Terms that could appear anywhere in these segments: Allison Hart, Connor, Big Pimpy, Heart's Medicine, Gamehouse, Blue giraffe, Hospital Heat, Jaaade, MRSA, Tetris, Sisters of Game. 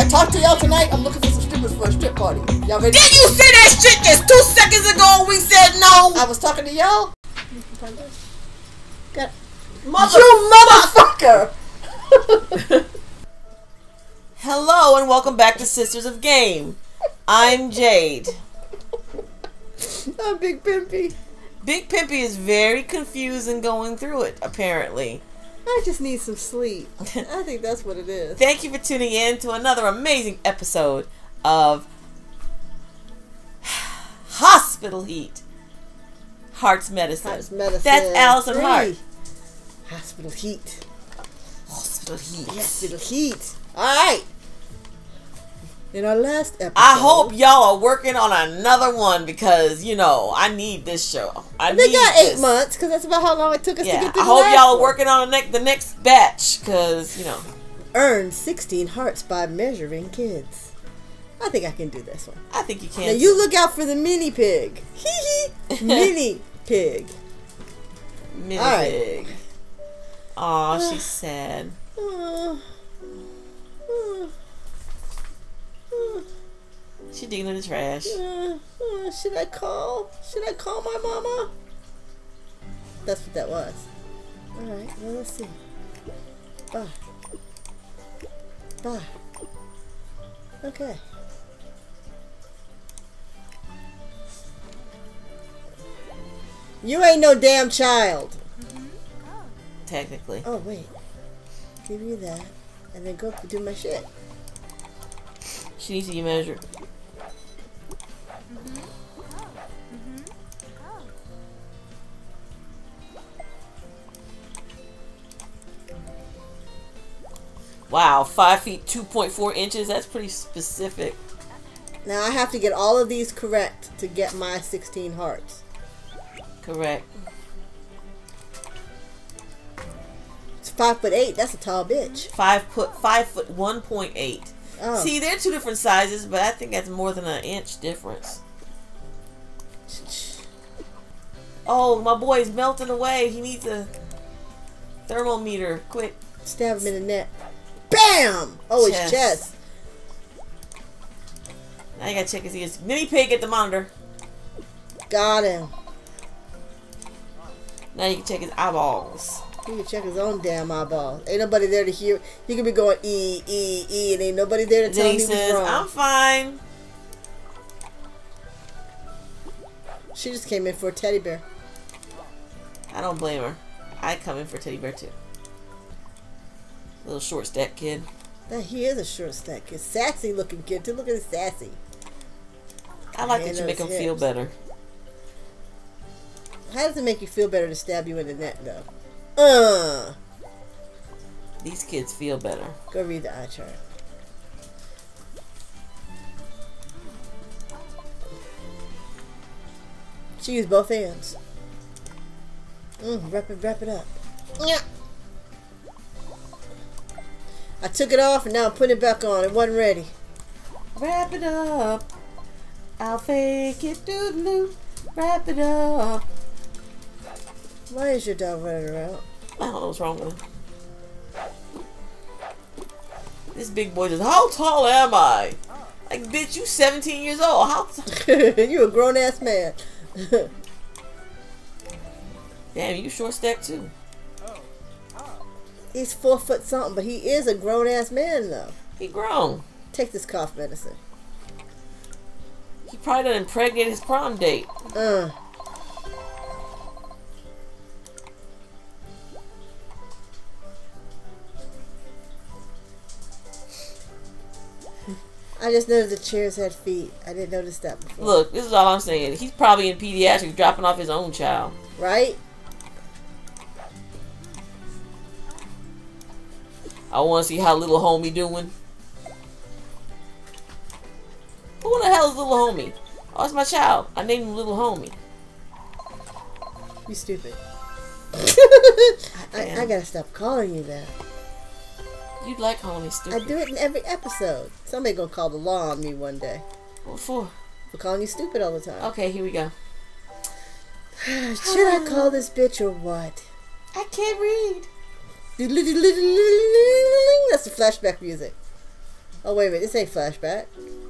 I talked to y'all tonight. I'm looking for some strippers for a strip party. Y'all ready? Did you say that shit just 2 seconds ago? We said no. I was talking to y'all. You motherfucker! Hello and welcome back to Sisters of Game. I'm Jaaade. I'm Big Pimpy. Big Pimpy is very confused and going through it, apparently. I just need some sleep. I think that's what it is. Thank you for tuning in to another amazing episode of Hospital Heat. Heart's Medicine. Heart's Medicine. That's Allison Hart. Hospital Heat. Hospital Heat. Hospital Heat. All right. In our last episode. I hope y'all are working on another one because, you know, I need this show. They got 8 months because that's about how long it took us to get through. I hope y'all are working on the next batch because, you know. Earn 16 hearts by measuring kids. I think I can do this one. I think you can. Now you look out for the mini pig. Hee hee. Mini pig. Mini pig. Aw, she's sad. She digging in the trash. Should I call my mama? That's what that was. Alright, well, let's see. Bye. Bye. Okay. You ain't no damn child. Technically. Oh, wait. Give you that. And then go do my shit. She needs to be measured. Wow, 5 feet, 2.4 inches. That's pretty specific. Now I have to get all of these correct to get my 16 hearts. Correct. It's 5'8". That's a tall bitch. 5 foot 1.8. Oh. See, they're two different sizes, but I think that's more than an inch difference. Oh, my boy's melting away. He needs a thermometer. Quick. Stab him in the neck. BAM! Oh, his chest. Now you gotta check his ears. Mini pig at the monitor. Got him. Now you can check his eyeballs. He can check his own damn eyeballs. Ain't nobody there to hear. He could be going E, and ain't nobody there to tell him he was wrong. I'm fine. She just came in for a teddy bear. I don't blame her. I come in for a teddy bear too. Little short stack kid. Now he is a short stack kid. Sassy looking kid too. Look at his sassy. I like that you make him feel better. How does it make you feel better to stab you in the neck though? These kids feel better. Go read the eye chart. She used both hands. Wrap it up. Yeah. I took it off and now I'm putting it back on. It wasn't ready. Wrap it up. I'll fake it doodaloo. Wrap it up. Why is your dog running around? I don't know what's wrong with him. This big boy says, how tall am I? Like, bitch, you 17 years old. How you a grown-ass man. Damn, you short stack, too. He's 4 foot something, but he is a grown-ass man, though. He grown. Take this cough medicine. He probably done impregnated his prom date. I just noticed the chairs had feet. I didn't notice that before. Look, this is all I'm saying. He's probably in pediatrics dropping off his own child. Right? I want to see how little homie doing. Who the hell is little homie? Oh, it's my child. I named him little homie. You stupid. I gotta stop calling you that. You'd like homie stupid. I do it in every episode. Somebody gonna call the law on me one day. What for? For calling you stupid all the time. Okay, here we go. Should I call this bitch or what? I can't read. That's the flashback music. Oh, wait a minute. This ain't flashback.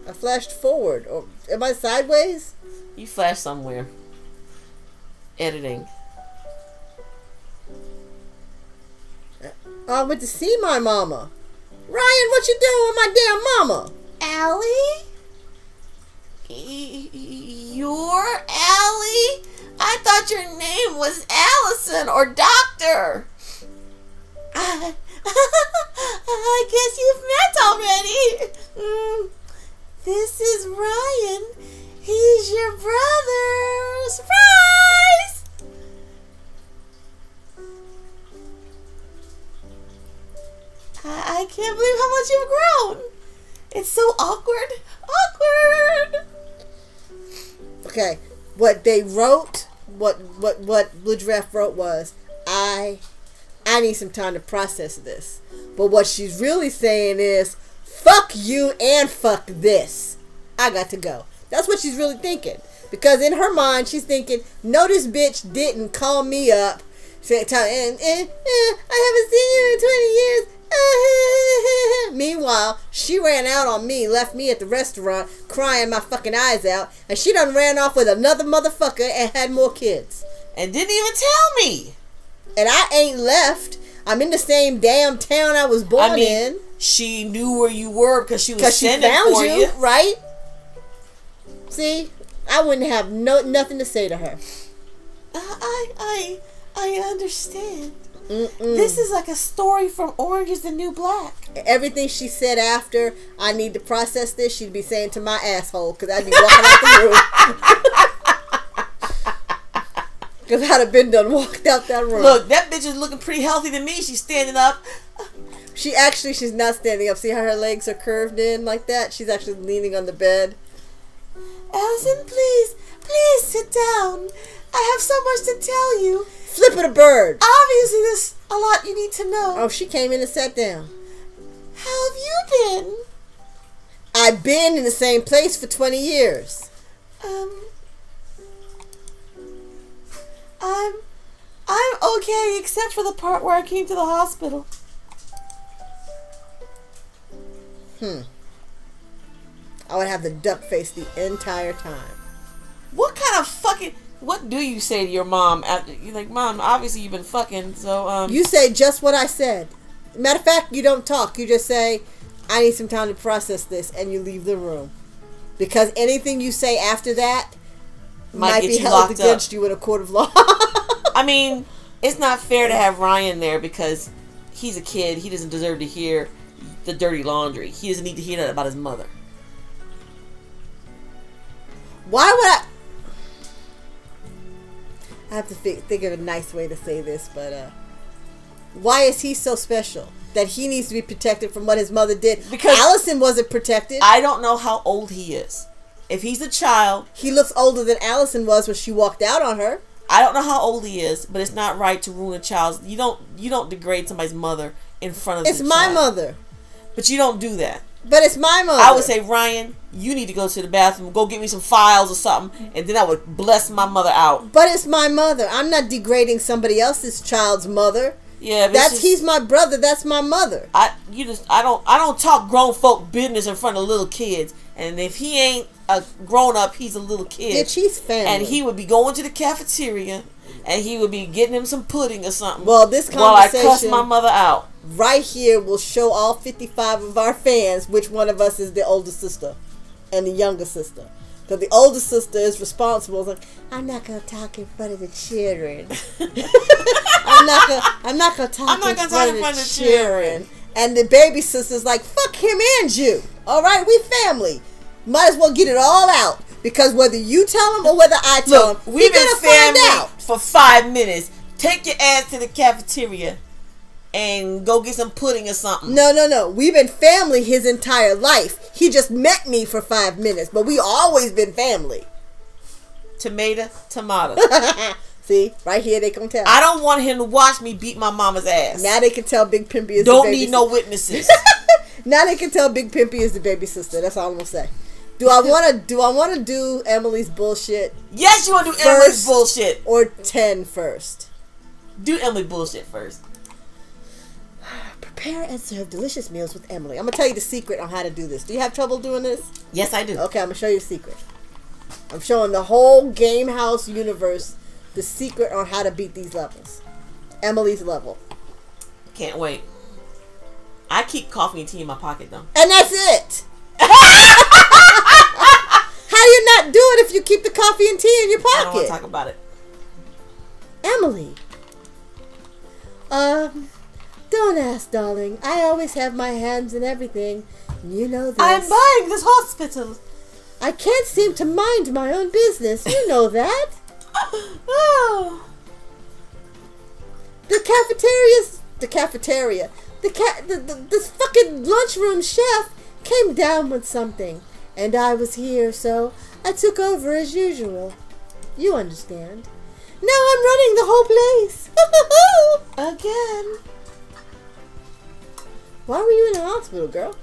I flashed forward. Or am I sideways? You flashed somewhere. Editing. I went to see my mama. Ryan, what you doing with my damn mama? Allie? You're Allie? I thought your name was Allison or Doctor. I guess you've met already. This is Ryan. He's your brother. Surprise! I can't believe how much you've grown. It's so awkward. Awkward. Okay, what they wrote, what Blue Giraffe wrote was, I need some time to process this. But what she's really saying is, fuck you and fuck this. I got to go. That's what she's really thinking. Because in her mind, she's thinking, no, this bitch didn't call me up. I haven't seen you in 20 years. Meanwhile, she ran out on me, left me at the restaurant crying my fucking eyes out, and she done ran off with another motherfucker and had more kids and didn't even tell me, and I ain't left. I'm in the same damn town I was born in. She knew where you were because she was sending for you, right? See, I wouldn't have nothing to say to her. I understand. This is like a story from Orange is the New Black. Everything she said after, I need to process this, she'd be saying to my asshole, because I'd be walking out the room. Because I'd have been done walked out that room. Look, that bitch is looking pretty healthy to me. She's standing up. She actually, she's not standing up. See how her legs are curved in like that? She's actually leaning on the bed. Allison, please sit down. I have so much to tell you. Flip it a bird. Obviously, there's a lot you need to know. Oh, she came in and sat down. How have you been? I've been in the same place for 20 years. I'm okay, except for the part where I came to the hospital. I would have the duck face the entire time. What kind of fucking... What do you say to your mom after you're like, Mom, obviously you've been fucking, so you say just what I said. Matter of fact, you don't talk. You just say, I need some time to process this, and you leave the room. Because anything you say after that might be held against you in a court of law. I mean, it's not fair to have Ryan there because he's a kid. He doesn't deserve to hear the dirty laundry. He doesn't need to hear that about his mother. Why would I have to think of a nice way to say this, but why is he so special that he needs to be protected from what his mother did? Because Allison wasn't protected. I don't know how old he is. If he's a child, he looks older than Allison was when she walked out on her. I don't know how old he is, but it's not right to ruin a child's. You don't degrade somebody's mother in front of. It's my mother, but you don't do that. But it's my mother. I would say, Ryan, you need to go to the bathroom. Go get me some files or something. And then I would bless my mother out. But it's my mother. I'm not degrading somebody else's child's mother. Yeah, but that's just, he's my brother. That's my mother. I don't talk grown folk business in front of little kids. And if he ain't a grown up, he's a little kid. Bitch, he's family. And he would be going to the cafeteria, and he would be getting him some pudding or something. Well, this conversation, while I cuss my mother out. Right here will show all 55 of our fans which one of us is the older sister and the younger sister. Because the older sister is responsible. It's like, I'm not gonna talk in front of the children. I'm not gonna talk in front of the children. And the baby sister's like, fuck him and you. All right, we family. Might as well get it all out. Because whether you tell him or whether I tell him, we've been family for 5 minutes. Take your ass to the cafeteria and go get some pudding or something. No. We've been family his entire life. He just met me for 5 minutes, but we always been family. Tomato. See, right here they can tell. I don't want him to watch me beat my mama's ass. Now they can tell Big Pimpy is the baby sister. Don't need no witnesses. Now they can tell Big Pimpy is the baby sister. That's all I'm gonna say. Do I wanna do Emily's bullshit? Yes, you wanna do Emily's bullshit. Or 10 first. Do Emily bullshit first. Prepare and serve delicious meals with Emily. I'm going to tell you the secret on how to do this. Do you have trouble doing this? Yes, I do. Okay, I'm going to show you a secret. I'm showing the whole Gamehouse universe the secret on how to beat these levels. Emily's level. Can't wait. I keep coffee and tea in my pocket, though. And that's it! How do you not do it if you keep the coffee and tea in your pocket? I don't want to talk about it. Emily. Don't ask, darling. I always have my hands in everything. You know this. I'm buying this hospital. I can't seem to mind my own business. You know that. Oh. This fucking lunchroom chef came down with something. And I was here, so I took over as usual. You understand. Now I'm running the whole place. Again. Why were you in the hospital, girl?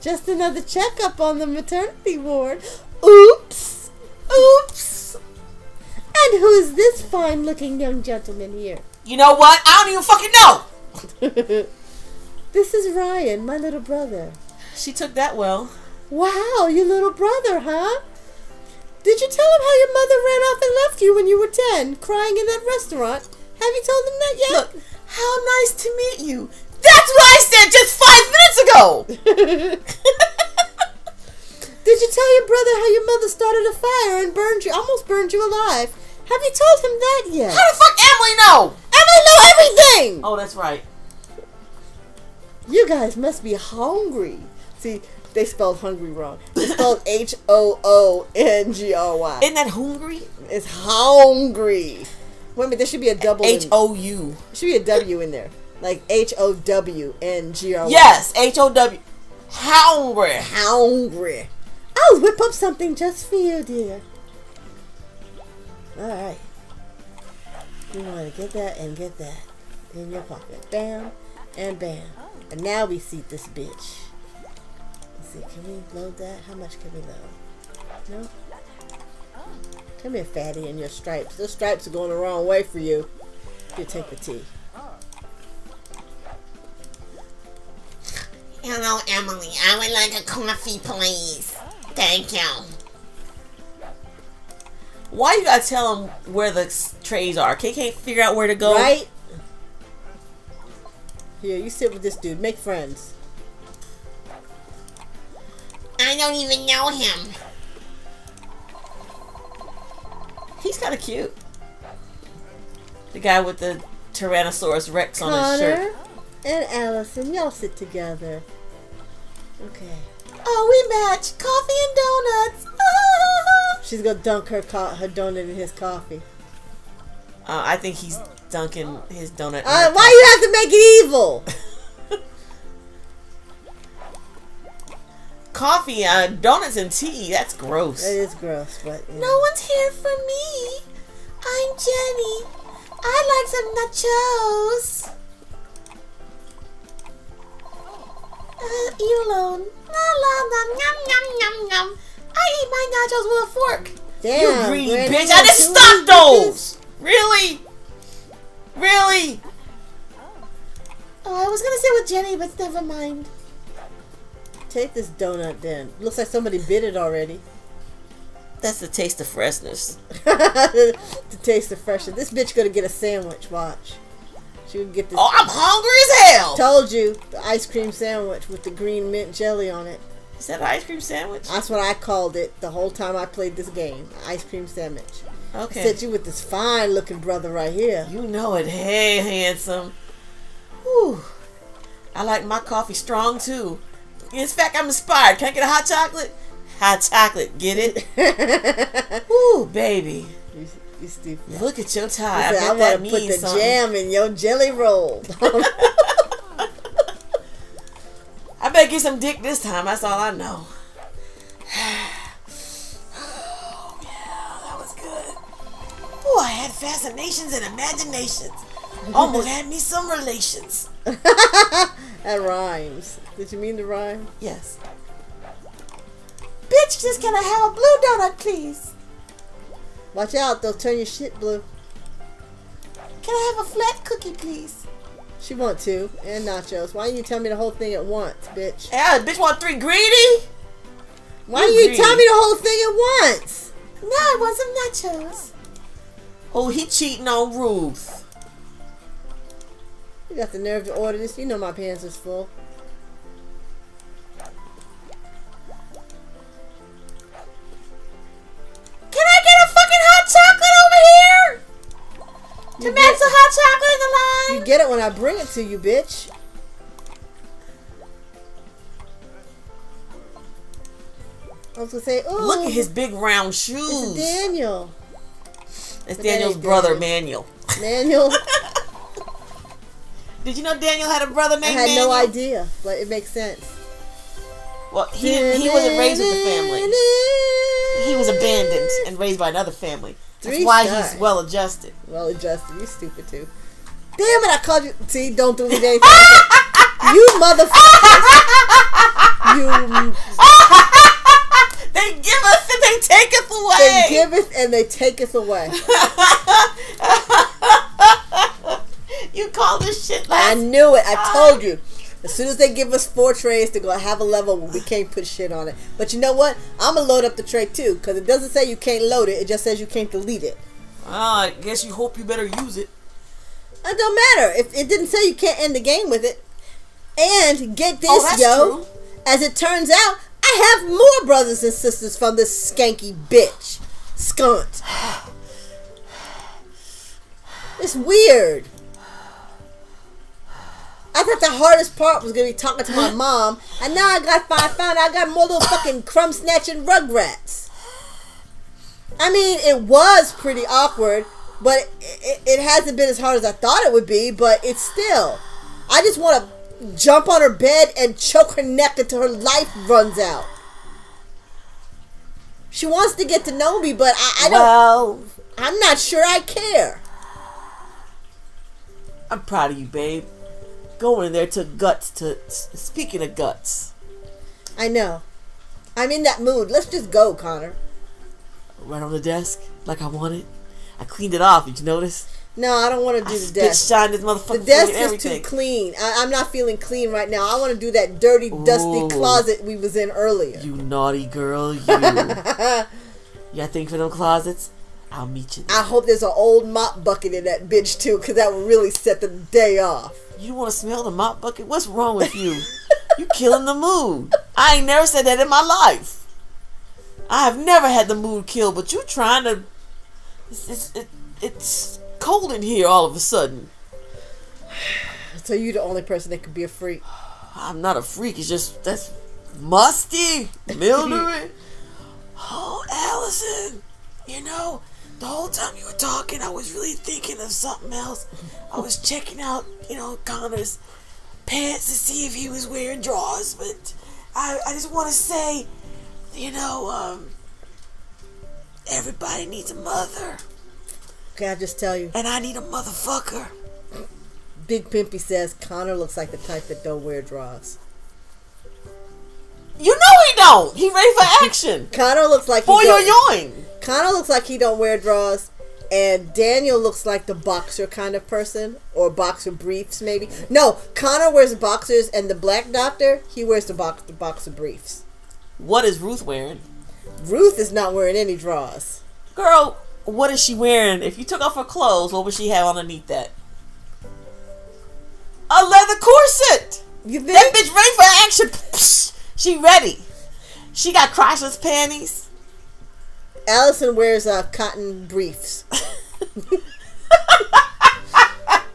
Just another checkup on the maternity ward. Oops. Oops. And who is this fine-looking young gentleman here? You know what? I don't even fucking know. This is Ryan, my little brother. She took that well. Wow, your little brother, huh? Did you tell him how your mother ran off and left you when you were 10, crying in that restaurant? Have you told him that yet? Look, how nice to meet you. That's what I said just 5 minutes ago! Did you tell your brother how your mother started a fire and burned you, almost burned you alive? Have you told him that yet? How the fuck Emily know? Emily know everything! Oh, that's right. You guys must be hungry. See, they spelled hungry wrong. They spelled H-O-O-N-G-R-Y. Isn't that hungry? It's hungry. Wait a minute, there should be a double. H-O-U. There should be a W in there. Like H-O-W-N-G-R-Y. Yes, H-O-W. Hungry. Hungry. I'll whip up something just for you, dear. All right. You want to get that and get that in your pocket. Bam. And bam. And now we seat this bitch. Let's see, can we load that? How much can we load? No? Come here, fatty, and your stripes. Those stripes are going the wrong way for you. Here, take the tea. Hello, Emily. I would like a coffee, please. Thank you. Why you gotta tell them where the trays are? They can't figure out where to go. Right? Here, you sit with this dude. Make friends. I don't even know him. He's kind of cute. The guy with the Tyrannosaurus Rex on his shirt. Connor and Allison, y'all sit together. Okay. Oh, we match coffee and donuts. Ah! She's gonna dunk her donut in his coffee. I think he's dunking his donut. Why you have to make it evil? Coffee, donuts, and tea. That's gross. It is gross, but... Yeah. No one's here for me. I'm Jenny. I like some nachos. Eat alone. La la la, yum yum yum yum. I eat my nachos with a fork. Damn, you greedy bitch. I just stopped those. Really? Really? Oh, I was going to sit with Jenny, but never mind. Take this donut then. Looks like somebody bit it already. That's the taste of freshness. The taste of freshness. This bitch gonna get a sandwich, watch. She gonna get this. Oh, I'm hungry as hell! Told you. The ice cream sandwich with the green mint jelly on it. Is that an ice cream sandwich? That's what I called it the whole time I played this game. Ice cream sandwich. Okay. I said you with this fine looking brother right here. You know it. Hey, handsome. Whew. I like my coffee strong too. In fact, I'm inspired. Can I get a hot chocolate? Hot chocolate. Get it? Ooh, baby. You stupid. Look at your tie. I bet that means put the something. Jam in your jelly roll. I better get some dick this time. That's all I know. Oh, yeah. That was good. Oh, I had fascinations and imaginations. Almost had me some relations. That rhymes. Did you mean to rhyme? Yes. Bitch, just can I have a blue donut, please? Watch out, they'll turn your shit blue. Can I have a flat cookie, please? She want two and nachos. Why didn't you tell me the whole thing at once, bitch? Yeah, bitch want three greedy? Why didn't you tell me the whole thing at once? No, I want some nachos. Oh, he cheating on Ruth. You got the nerve to order this. You know my pants is full. Can I get a fucking hot chocolate over here? To match the hot chocolate in the line? You get it when I bring it to you, bitch. I was gonna say, ooh. Look at his big round shoes. It's Daniel. It's Daniel's brother, Daniel. Manuel. Did you know Daniel had a brother named Manuel? I had no idea, but it makes sense. Well, he wasn't raised with the family. He was abandoned and raised by another family. That's why he's well adjusted. Well adjusted. You stupid too. Damn it! I called you. See, don't do me anything. You motherfuckers. You. They give us and they take us away. They give us and they take us away. You called this shit last time. I knew it. I told you. As soon as they give us 4 trays to go have a level, we can't put shit on it. But you know what? I'm going to load up the tray too, because it doesn't say you can't load it. It just says you can't delete it. I guess you hope you better use it. It don't matter. If it didn't say you can't end the game with it. And get this, yo. True. As it turns out, I have more brothers and sisters from this skanky bitch. Skunt. It's weird. I thought the hardest part was going to be talking to my mom. And now I found out I got more little fucking crumb snatching rugrats. I mean, it was pretty awkward. But it hasn't been as hard as I thought it would be. But it's still. I just want to jump on her bed and choke her neck until her life runs out. She wants to get to know me, but I don't. Well, I'm not sure I care. I'm proud of you, babe. Going there took guts to. Speaking of guts, I know. I'm in that mood. Let's just go, Connor. Right on the desk, like I wanted. I cleaned it off. Did you notice? No, I don't want to do the desk. Shine this motherfucker. The desk is too clean. I'm not feeling clean right now. I want to do that dirty, dusty closet we was in earlier. You naughty girl, you. You think for them closets? I'll meet you there. I hope there's an old mop bucket in that bitch too, because that would really set the day off. You want to smell the mop bucket? What's wrong with you? You killing the mood. I ain't never said that in my life. I have never had the mood killed, but you trying to. It's cold in here all of a sudden. So you're the only person that could be a freak. I'm not a freak. It's just that's musty, mildewy. Oh, Allison, you know, the whole time you were talking, I was really thinking of something else. I was checking out, you know, Connor's pants to see if he was wearing drawers, but I just want to say, you know, everybody needs a mother. I just tell you. And I need a motherfucker. Big Pimpy says Connor looks like the type that don't wear drawers. You know he don't. He ready for action. Connor looks like he Connor looks like he don't wear drawers, and Daniel looks like the boxer kind of person, or boxer briefs maybe. No, Connor wears boxers, and the black doctor he wears the boxer briefs. What is Ruth wearing? Ruth is not wearing any drawers. Girl. What is she wearing? If you took off her clothes, what would she have underneath that? A leather corset! You think? That bitch ready for action! She ready. She got crotchless panties. Allison wears cotton briefs.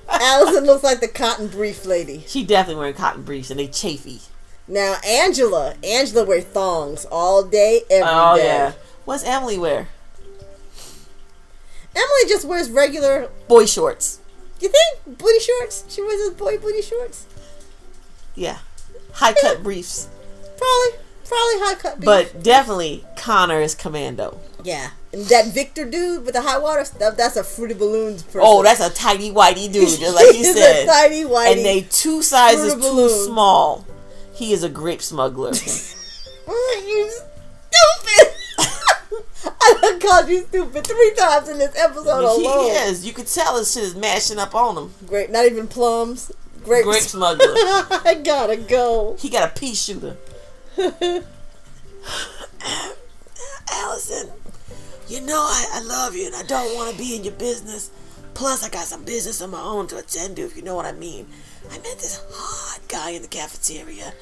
Allison looks like the cotton brief lady. She definitely wearing cotton briefs, and they chafy. Now, Angela wears thongs all day, every day. Oh, yeah. What's Emily wear? Emily just wears regular boy shorts. You think booty shorts? She wears those boy booty shorts. Yeah, high cut briefs. Probably high cut briefs. But definitely Connor is commando. Yeah, and that Victor dude with the high water stuff—that's a Fruity Balloons person. Oh, that's a tidy whitey dude, just like you said. Tidy whitey. And they 2 sizes too small. He is a grape smuggler. You stupid. I done called you stupid 3 times in this episode alone. He is. You could tell this shit is mashing up on him. Great. Not even plums. Grape smuggler. I gotta go. He got a pea shooter. Allison, you know I love you and I don't want to be in your business. Plus, I got some business of my own to attend to, if you know what I mean. I met this hot guy in the cafeteria.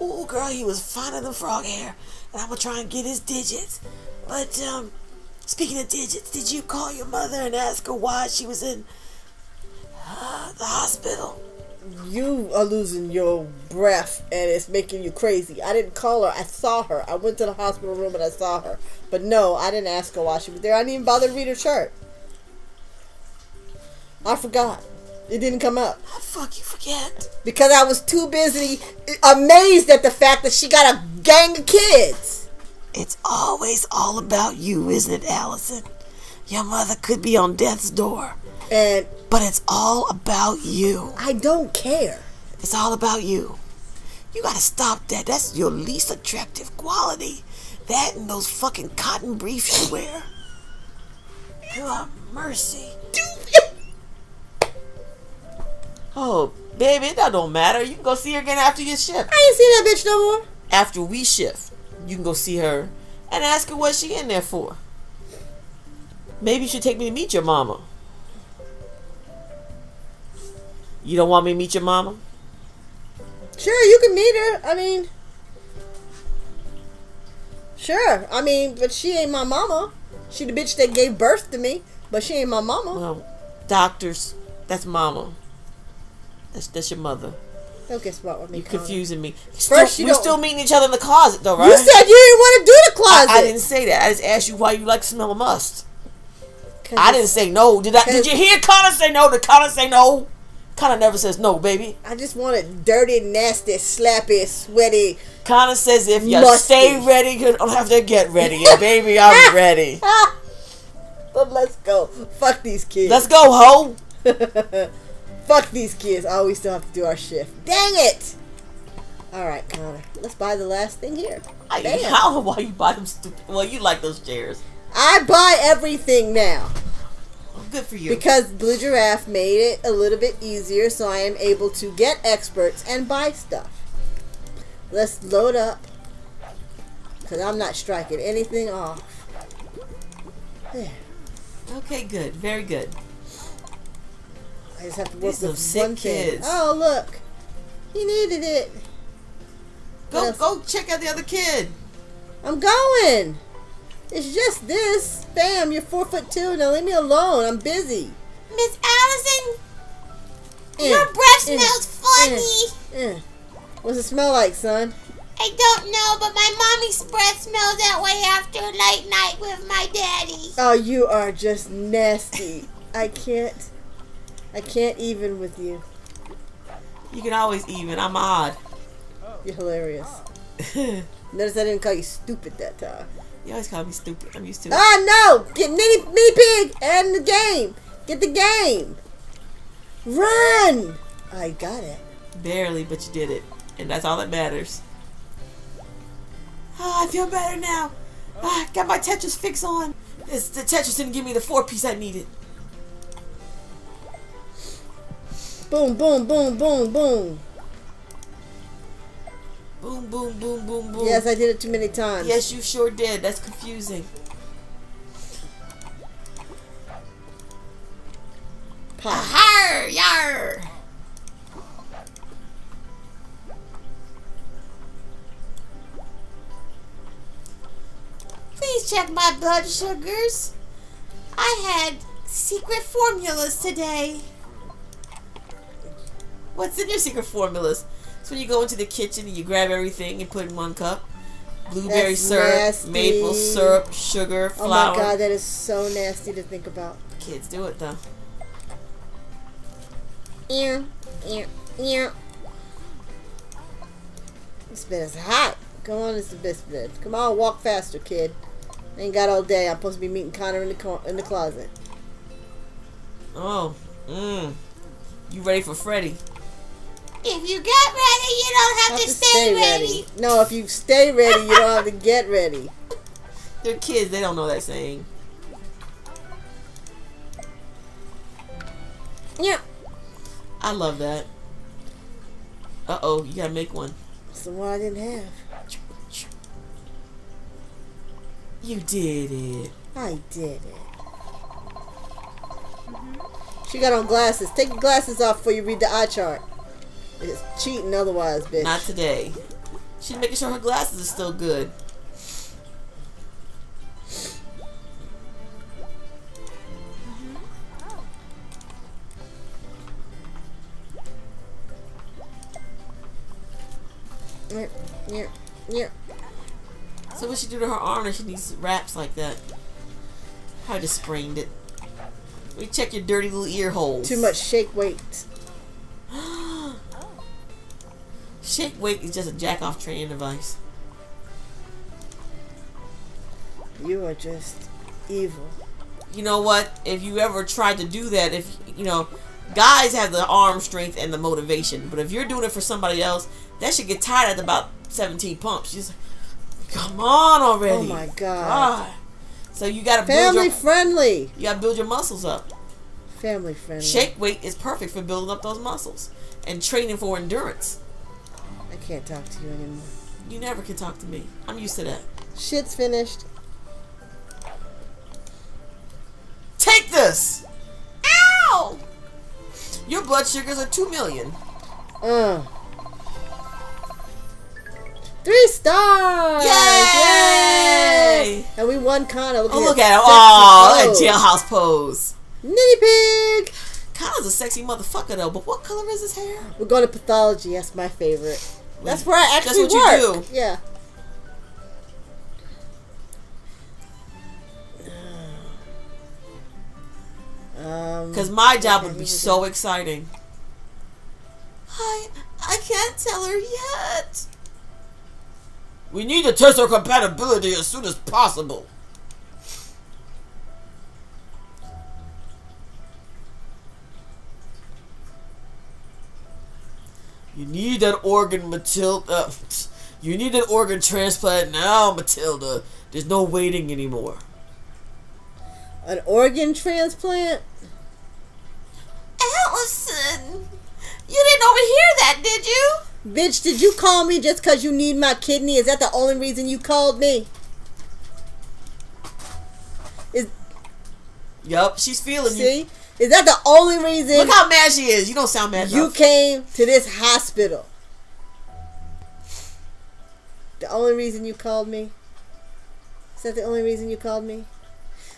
Ooh, girl, he was finer than frog hair. And I'm gonna try and get his digits. But, speaking of digits, did you call your mother and ask her why she was in the hospital? You are losing your breath and it's making you crazy. I didn't call her. I saw her. I went to the hospital room and I saw her. But no, I didn't ask her why she was there. I didn't even bother to read her chart. I forgot. It didn't come up. How the fuck you forget? Because I was too busy amazed at the fact that she got a gang of kids. It's always all about you, isn't it, Allison? Your mother could be on death's door. But it's all about you. I don't care. It's all about you. You gotta stop that. That's your least attractive quality. That and those fucking cotton briefs you wear. Your mercy. Oh, baby, that don't matter. You can go see her again after your shift. I ain't see that bitch no more. After we shift, you can go see her and ask her what she in there for. Maybe you should take me to meet your mama. You don't want me to meet your mama? Sure, you can meet her. I mean, sure. I mean, but she ain't my mama. She the bitch that gave birth to me, but she ain't my mama. Well, doctors, that's mama. That's your mother. Don't get smart with me. You're confusing me. We're still meeting each other in the closet, though, right? You said you didn't want to do the closet. I didn't say that. I just asked you why you like the smell of must. I didn't say no. Did I? Did you hear Connor say no? Did Connor say no? Connor never says no, baby. I just want it dirty, nasty, slappy, sweaty. Connor says if you stay ready, you don't have to get ready. And baby, I'm ready. But let's go. Fuck these kids. Let's go, ho. Fuck these kids. Oh, we still have to do our shift. Dang it! Alright, Connor. Let's buy the last thing here. Why you buy them stupid? Well, you like those chairs. I buy everything now. Well, good for you. Because Blue Giraffe made it a little bit easier, so I am able to get experts and buy stuff. Let's load up. Because I'm not striking anything off. There. Okay, good. Very good. I just have to work with one kid. Oh, look. He needed it. Go check out the other kid. I'm going. It's just this. Bam, you're 4'2". Now leave me alone. I'm busy. Miss Allison, your breath smells funny. What's it smell like, son? I don't know, but my mommy's breath smells that way after a late night with my daddy. Oh, you are just nasty. I can't even with you. You can always even. I'm odd. You're hilarious. Notice I didn't call you stupid that time. You always call me stupid. I'm used to it. Oh, no! Get Mini Pig and the game. Get the game. Run! I got it. Barely, but you did it. And that's all that matters. Oh, I feel better now. Oh, I got my Tetris fix on. The Tetris didn't give me the 4-piece I needed. Boom, boom, boom, boom, boom. Boom, boom, boom, boom, boom. Yes, I did it too many times. Yes, you sure did. That's confusing. Pop. Aha, yar. Please check my blood sugars. I had secret formulas today. What's in your secret formulas? It's when you go into the kitchen and you grab everything and put it in one cup. Blueberry syrup, maple syrup, sugar, flour. Oh my god, that is so nasty to think about. Kids do it though. This bed is hot. Come on, it's the best bed. Come on, walk faster, kid. I ain't got all day. I'm supposed to be meeting Connor in the closet. Oh, you ready for Freddy? If you get ready, you don't have to stay ready. No, if you stay ready, you don't have to get ready. They're kids. They don't know that saying. Yeah. I love that. Uh-oh, you gotta make one. It's the one I didn't have. You did it. I did it. She got on glasses. Take your glasses off before you read the eye chart. It's cheating otherwise, bitch. Not today. She's making sure her glasses are still good. So what she do to her arm if she needs wraps like that? I just sprained it. We check your dirty little ear holes. Too much shake weight. Shake weight is just a jack off training device. You are just evil. You know what? If you ever tried to do that, if you know, guys have the arm strength and the motivation, but if you're doing it for somebody else, that should get tired at about 17 pumps. She's like, come on already. Oh my god. So you gotta family friendly. You gotta build your muscles up. Family friendly. Shake weight is perfect for building up those muscles and training for endurance. I can't talk to you anymore. You never can talk to me. I'm used to that. Shit's finished. Take this. Ow! Your blood sugars are 2 million. 3 stars! Yay! Yay! And we won Connor. Oh, look at her. Oh, look at jailhouse pose. Nitty pig! Connor's a sexy motherfucker, though, but what color is his hair? We're going to pathology. That's my favorite. That's where I actually work. That's what you do. Yeah. Because my job would be so exciting. I can't tell her yet. We need to test our compatibility as soon as possible. You need an organ, Matilda. You need an organ transplant now, Matilda. There's no waiting anymore. An organ transplant? Allison! You didn't overhear that, did you? Bitch, did you call me just because you need my kidney? Is that the only reason you called me? Yup, she's feeling you. See? Is that the only reason? Look how mad she is. You don't sound mad enough. You came to this hospital. The only reason you called me? Is that the only reason you called me?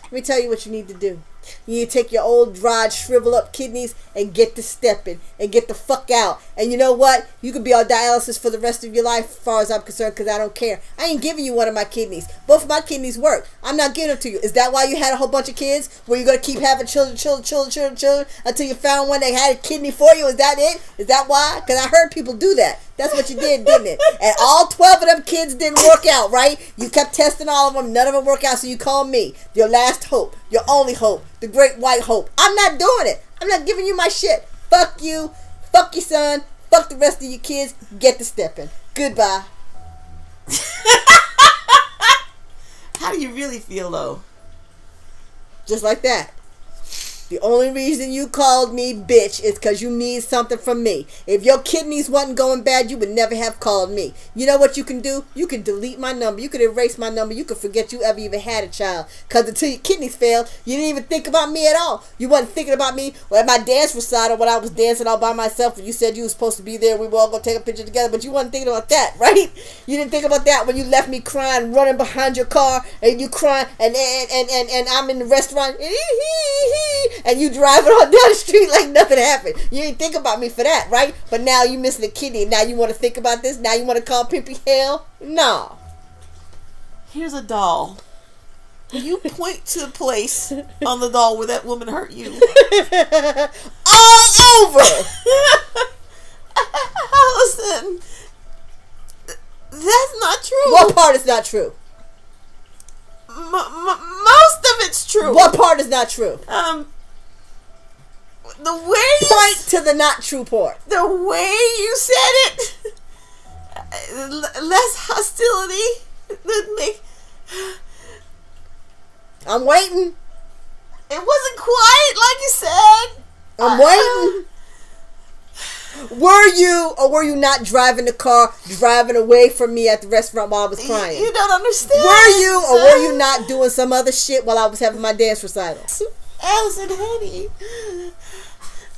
Let me tell you what you need to do. You need to take your old, dried, shrivel-up kidneys and get to stepping and get the fuck out. And you know what? You could be on dialysis for the rest of your life as far as I'm concerned because I don't care. I ain't giving you one of my kidneys. Both of my kidneys work. I'm not giving them to you. Is that why you had a whole bunch of kids? Were you going to keep having children until you found one that had a kidney for you? Is that it? Is that why? Because I heard people do that. That's what you did, didn't it? And all 12 of them kids didn't work out, right? You kept testing all of them. None of them worked out, so you called me. Your last hope. Your only hope. The great white hope. I'm not doing it. I'm not giving you my shit. Fuck you. Fuck your son. Fuck the rest of your kids. Get to stepping. Goodbye. How do you really feel, though? Just like that. The only reason you called me, bitch, is because you need something from me. If your kidneys wasn't going bad, you would never have called me. You know what you can do? You can delete my number. You can erase my number. You can forget you ever even had a child. Because until your kidneys failed, you didn't even think about me at all. You wasn't thinking about me at my dance recital when I was dancing all by myself and you said you was supposed to be there. We were all going to take a picture together, but you wasn't thinking about that, right? You didn't think about that when you left me crying, running behind your car, and you crying, and I'm in the restaurant. And you driving on down the street like nothing happened. You ain't think about me for that, right? But now you missing a kidney. Now you want to think about this? Now you want to call Pimpy? Hell no. Here's a doll. You point to the place on the doll where that woman hurt you. All over. Allison, that's not true. What part is not true? Most of it's true. What part is not true? The way you point to the not true part. The way you said it. Less hostility. I'm waiting. It wasn't quiet like you said. I'm waiting. Were you or were you not driving the car, driving away from me at the restaurant while I was crying? You don't understand. Were you or were you not doing some other shit while I was having my dance recital? Allison, honey,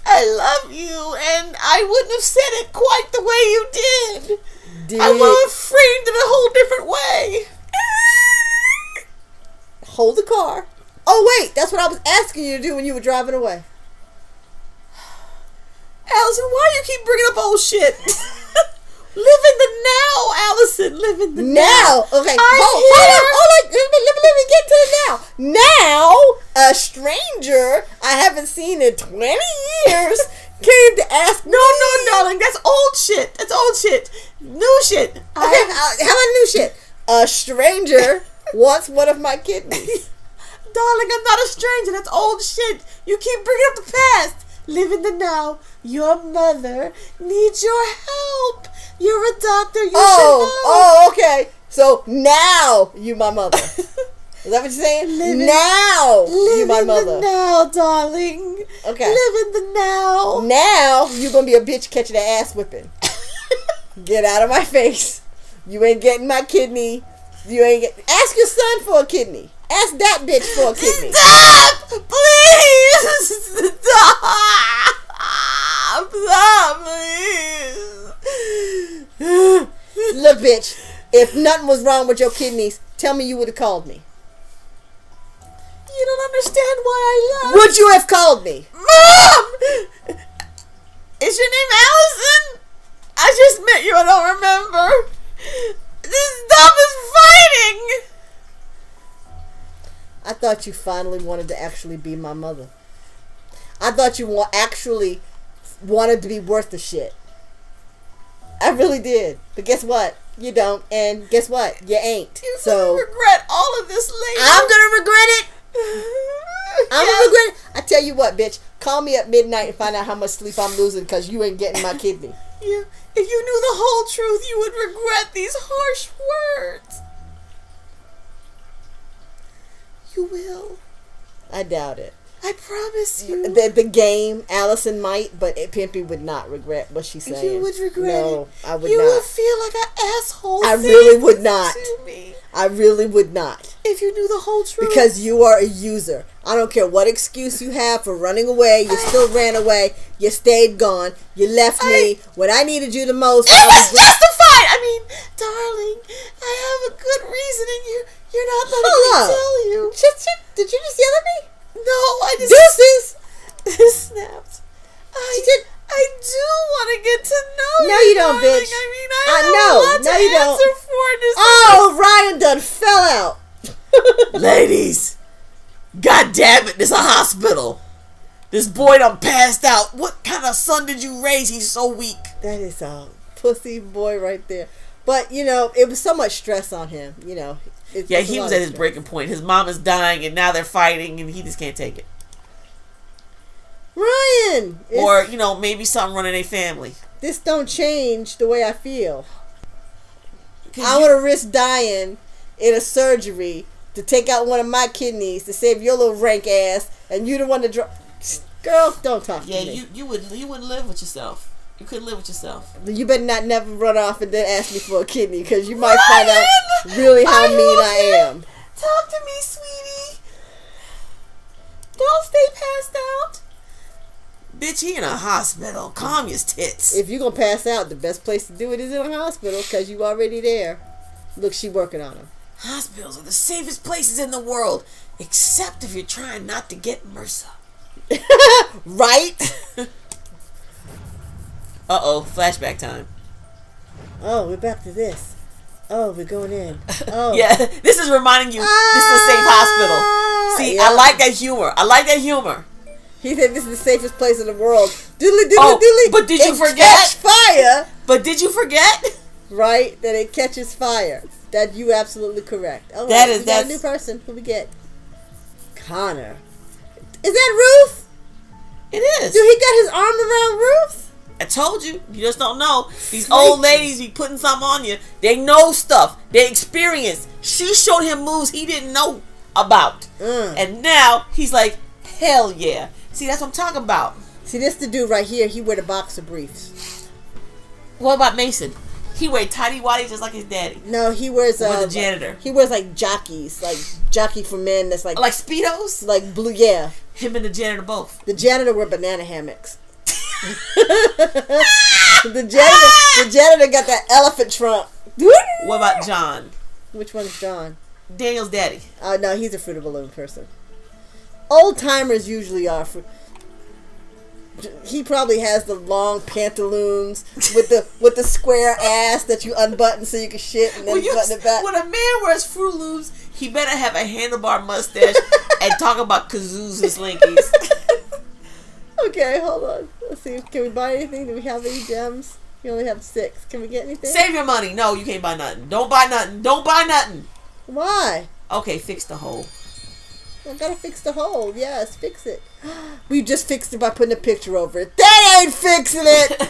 I love you, and I wouldn't have said it quite the way you did. I would have framed it a whole different way. Hold the car. Oh, wait, that's what I was asking you to do when you were driving away. Allison, why do you keep bringing up old shit? Live in the now, Allison. Live in the now. Okay, hold on. Let me get to the now. Now, a stranger I haven't seen in 20 years came to ask me. No, darling, that's old shit. That's old shit. New shit. Okay, how about new shit? A stranger wants one of my kidneys. Darling, I'm not a stranger. That's old shit. You keep bringing up the past. Live in the now. Your mother needs your help. You're a doctor. You should know. Oh, okay. So now you my mother. Is that what you're saying? Live in the now, darling. Okay. Live in the now. Now you're going to be a bitch catching an ass whipping. Get out of my face. You ain't getting my kidney. You ain't get. Ask your son for a kidney. Ask that bitch for a kidney. Stop! Please! Stop! Stop, please! Look, bitch, if nothing was wrong with your kidneys, tell me you would have called me. You don't understand why I love you. Would you have called me? Mom! Is your name Allison? I just met you, I don't remember. This dumb is fighting! I thought you finally wanted to actually be my mother. I thought you actually wanted to be worth the shit. I really did. But guess what? You don't. And guess what? You ain't. You're so gonna regret all of this later. I'm gonna regret it. I'm gonna regret it. I tell you what, bitch. Call me at midnight and find out how much sleep I'm losing because you ain't getting my kidney. Yeah. If you knew the whole truth, you would regret these harsh words. You will. I doubt it. I promise you. The game, Allison might, but Pimpy would not regret what she's saying. You would regret it. I would not. You would feel like an asshole. I really would not. I really would not. If you knew the whole truth. Because you are a user. I don't care what excuse you have for running away. You still ran away. You stayed gone. You left me. When I needed you the most. It was justified. I mean, darling, I have a good reason and you're not letting me tell you. Did you just yell at me? No, I just... This snapped. I do want to get to know you. No, you don't, darling. Bitch. I mean, I have a lot to answer for in this moment. Ryan done fell out. Ladies, God damn it, this a hospital. This boy done passed out. What kind of son did you raise? He's so weak. That is a pussy boy right there. But, you know, it was so much stress on him, you know. Yeah, he was at his breaking point. His mom is dying, and now they're fighting, and he just can't take it. Ryan! Or, you know, maybe something running a family. This don't change the way I feel. I want to risk dying in a surgery to take out one of my kidneys to save your little rank ass, and you the one to draw... Girl, don't talk to me. Yeah, you wouldn't live with yourself. You couldn't live with yourself. You better not never run off and then ask me for a kidney because you might find out really how mean I am. Talk to me, sweetie. Don't stay passed out. Bitch, he in a hospital. Calm your tits. If you're going to pass out, the best place to do it is in a hospital because you already there. Look, she working on him. Hospitals are the safest places in the world except if you're trying not to get MRSA. Right? Uh-oh, flashback time. Oh, we're back to this. Oh, we're going in. Oh. Yeah, this is reminding you this is a safe hospital. See, yeah. I like that humor. I like that humor. He said this is the safest place in the world. Doodly, doodly, doodly. But did you forget? Fire. But did you forget? Right, that it catches fire. That you absolutely correct. Oh, that is that new person. Who we get? Connor. Is that Ruth? It is. Dude, he got his arm around Ruth? I told you. You just don't know. These old ladies be putting something on you. They know stuff. They experience. She showed him moves he didn't know about. And now he's like, hell yeah. See, that's what I'm talking about. See, this the dude right here, he wear the boxer briefs. What about Mason? He wear tidy whities just like his daddy. No, he wears the janitor. He wears like jockeys, like jockey for men. That's like Speedos, like blue. Yeah, him and the janitor both. The janitor wear banana hammocks. the janitor got that elephant trunk. What about John? Which one is John? Daniel's daddy. Oh no, he's a Fruit of the Loom person. Old timers usually are. He probably has the long pantaloons with the square ass that you unbutton so you can shit and then button it back. When a man wears Fruit Loops, he better have a handlebar mustache and talk about kazoos and slinkies. Okay, hold on. Let's see. Can we buy anything? Do we have any gems? We only have 6. Can we get anything? Save your money. No, you can't buy nothing. Don't buy nothing. Don't buy nothing. Why? Okay, fix the hole. I gotta fix the hole. Yes, fix it. We just fixed it by putting a picture over it. That ain't fixing it!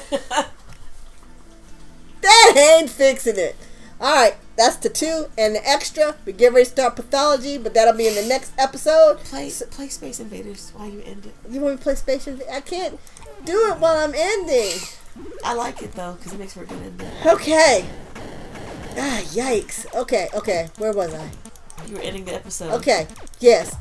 That ain't fixing it. Alright, that's the 2 and the extra. We get ready to start pathology, but that'll be in the next episode. Play Space Invaders while you end it. You want me to play Space Invaders? I can't do it while I'm ending. I like it though, because it makes for a good ending. Okay. Ah, yikes. Okay. Where was I? You were ending the episode. Okay, yes.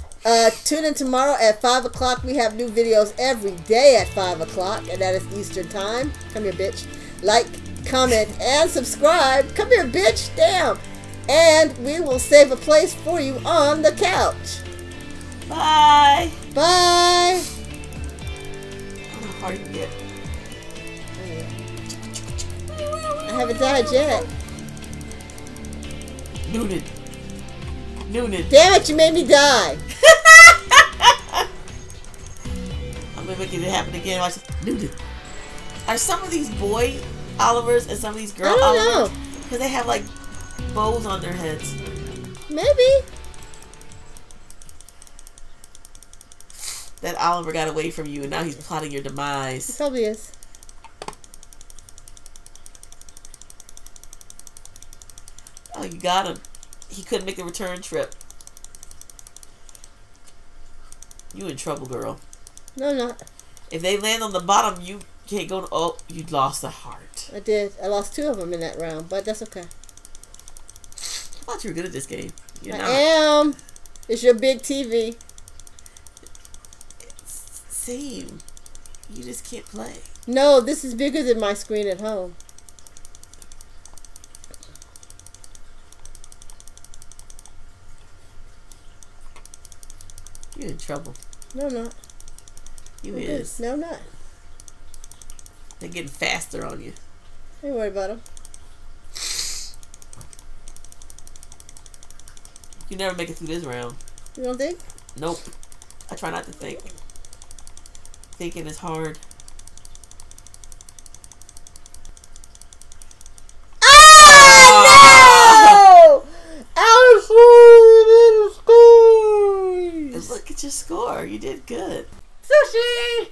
Tune in tomorrow at 5 o'clock. We have new videos every day at 5 o'clock, and that is Eastern time. Come here, bitch. Like, comment, and subscribe. Come here, bitch. Damn. And we will save a place for you on the couch. Bye. Bye. I'm hardened yet. Oh, yeah. I haven't died yet. Noonan. Damn it, you made me die. I'm gonna make it happen again. Watch this. Noonan. Are some of these boy Olivers and some of these girl Olivers? Because they have like bows on their heads. Maybe. That Oliver got away from you and now he's plotting your demise. It's obvious. Oh, you got him. He couldn't make the return trip. You in trouble, girl. No, I'm not. If they land on the bottom, you can't go. Oh, you lost a heart. I did. I lost 2 of them in that round, but that's okay. I thought you were good at this game. You're not. I am. It's your big TV. It's the same. You just can't play. No, this is bigger than my screen at home. You're in trouble. No, I'm not. You is. No, I'm not. They're getting faster on you. I ain't worried about them. You never make it through this round. You don't think? Nope. I try not to think. Thinking is hard. Look at your score. You did good. Sushi!